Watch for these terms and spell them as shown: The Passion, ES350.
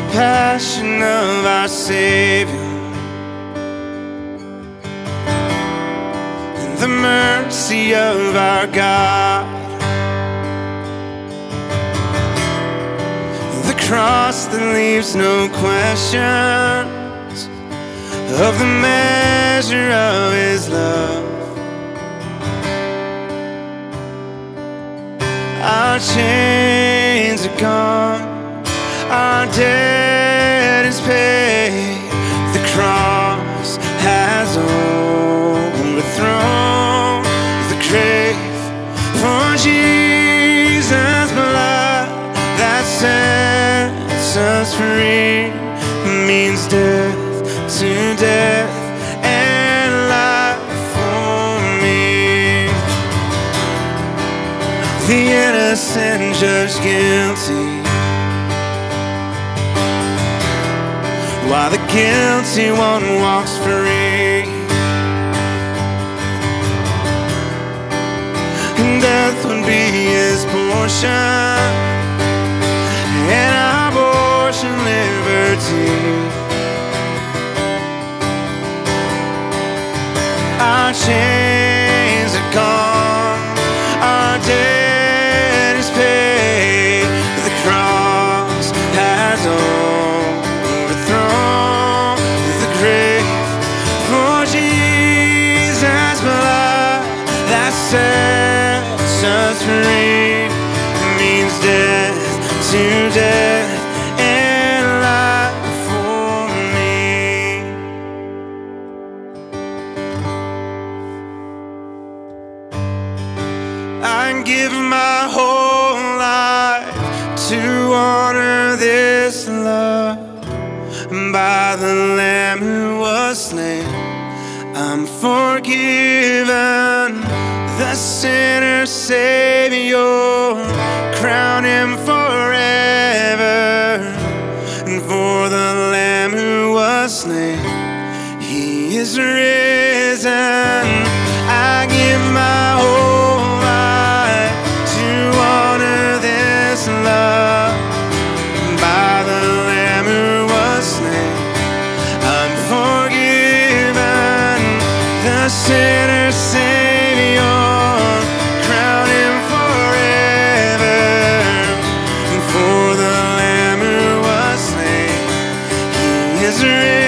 The passion of our Savior and the mercy of our God, the cross that leaves no questions of the measure of His love. Our chains are gone, our debt is paid, the cross has overthrown the grave. For Jesus' blood that sets us free means death to death and life for me. The innocent judged guilty, while the guilty one walks free. And death would be his portion, and our portion liberty. Our chains are gone, our debt is paid, the cross has overthrown the grave. For Jesus' blood that sets us free means death to death and life for me. I give my whole life to honor this love. By the Lamb who was slain, I'm forgiven. The sinner Savior, crown Him forever. And for the Lamb who was slain, He is risen. I give my whole life to honor this love. By the Lamb who I'm forgiven, the sinner Savior, crown Him forever. And for the Lamb who was slain, He is risen.